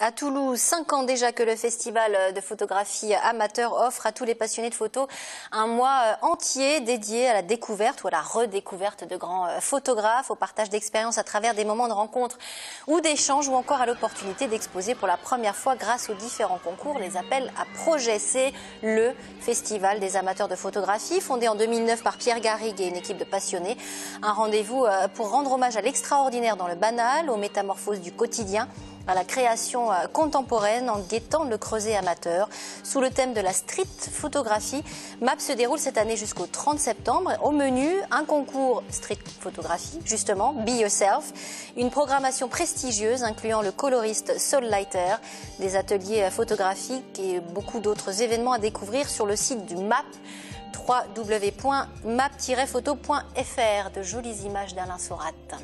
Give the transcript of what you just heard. à Toulouse. 5 ans déjà que le festival de photographie amateur offre à tous les passionnés de photo un mois entier dédié à la découverte ou à la redécouverte de grands photographes, au partage d'expériences à travers des moments de rencontre ou d'échange, ou encore à l'opportunité d'exposer pour la première fois grâce aux différents concours, les appels à projets. C'est le festival des amateurs de photographie, fondé en 2009 par Pierre Garrigue et une équipe de passionnés. Un rendez-vous pour rendre hommage à l'extraordinaire dans le banal, aux métamorphoses du quotidien, à la création contemporaine en guettant le creuset amateur. Sous le thème de la street photographie, MAP se déroule cette année jusqu'au 30 septembre. Au menu, un concours street photographie, justement, Be Yourself, une programmation prestigieuse incluant le coloriste Saul Leiter, des ateliers photographiques et beaucoup d'autres événements à découvrir sur le site du MAP, www.map-photo.fr. De jolies images d'Alain Sorat.